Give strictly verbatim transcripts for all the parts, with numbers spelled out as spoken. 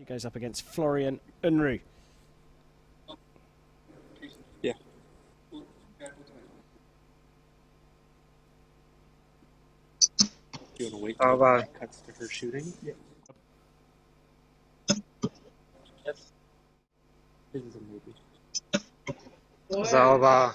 She goes up against Florian Unruh. Yeah. Do you want to wait until uh, it cuts to her shooting? Yeah. Yes. This is a movie. Sauber. Sauber.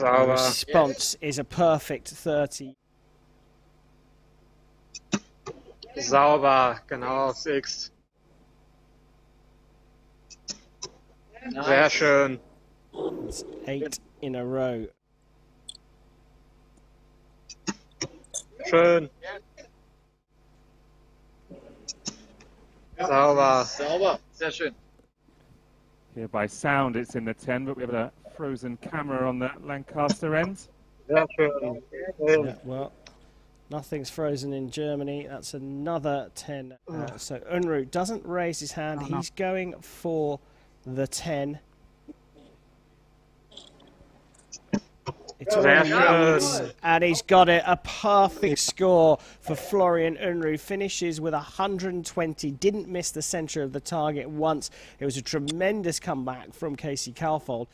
The response is a perfect thirty. Sauber, genau aufs X. Nice. Sehr schön. It's eight in a row. Schön. Sauber. Sauber. Sehr schön. Here by sound it's in the ten, but we have a frozen camera on the Lancaster end. Sehr schön. Yeah, well, nothing's frozen in Germany. That's another ten. Uh, so Unruh doesn't raise his hand. Oh, he's no. going for the ten. It's yeah. And he's got it, a perfect score for Florian Unruh. Finishes with one hundred twenty, didn't miss the centre of the target once. It was a tremendous comeback from Casey Kaufhold.